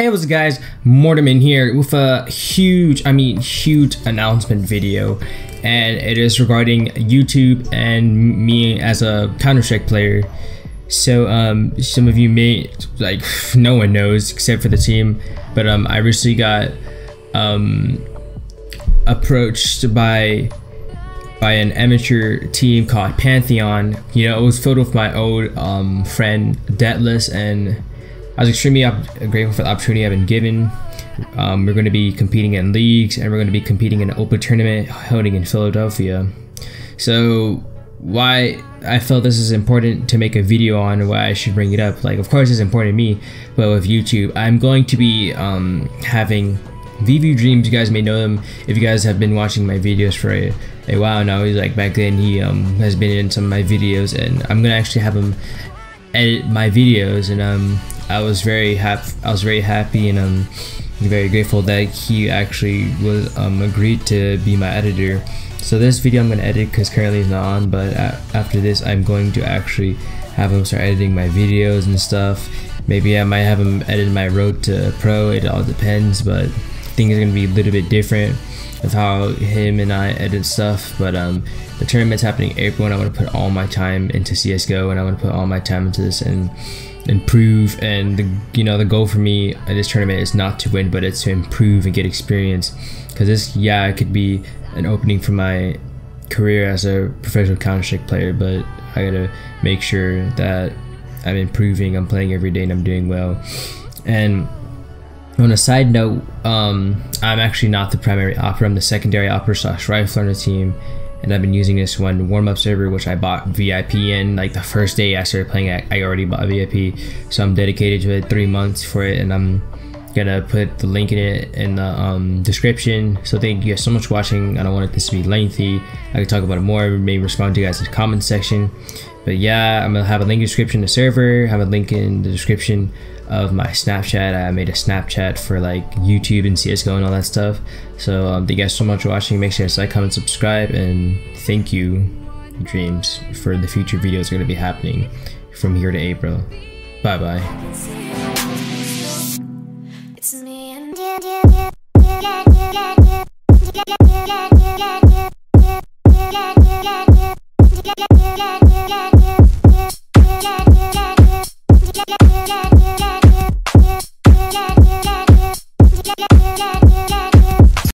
Hey, what's up guys, Mortiman here with a huge announcement video, and it is regarding YouTube and me as a Counter-Strike player. So some of you may, like, no one knows except for the team, but I recently got approached by an amateur team called Pantheon. You know, it was filled with my old friend Daedalus, and I was extremely grateful for the opportunity I've been given. We're going to be competing in leagues, and we're going to be competing in an open tournament holding in Philadelphia. So why I felt this is important to make a video on, why I should bring it up. Like, of course it's important to me, but with YouTube, I'm going to be having VV Dreams. You guys may know him if you guys have been watching my videos for a while now. He's like, back then he has been in some of my videos, and I'm going to actually have him edit my videos. And I was very happy and very grateful that he actually was agreed to be my editor. So this video I'm gonna edit because currently it's not on, but after this I'm going to actually have him start editing my videos and stuff. Maybe I might have him edit my road to pro, it all depends, but I think it's gonna be a little bit different of how him and I edit stuff. But the tournament's happening in April, and I want to put all my time into CSGO, and I want to put all my time into this and improve. And the goal for me at this tournament is not to win, but it's to improve and get experience, because this, yeah, it could be an opening for my career as a professional Counter-Strike player, but I gotta make sure that I'm improving, I'm playing every day, and I'm doing well. And on a side note, I'm actually not the primary operator, I'm the secondary operator/rifler on the team, and I've been using this one warm-up server, which I bought VIP in. Like, the first day I started playing, I already bought VIP, so I'm dedicated to it, 3 months for it, and I'm gonna put the link in it in the description. So thank you guys so much for watching. I don't want this to be lengthy, I can talk about it more, maybe respond to you guys in the comment section. But yeah, I'm gonna have a link in the description to the server, have a link in the description of my Snapchat. I made a Snapchat for like YouTube and CSGO and all that stuff. So thank you guys so much for watching. Make sure to like, comment, subscribe, and thank you, Dreams, for the future videos that are gonna be happening from here to April. Bye bye.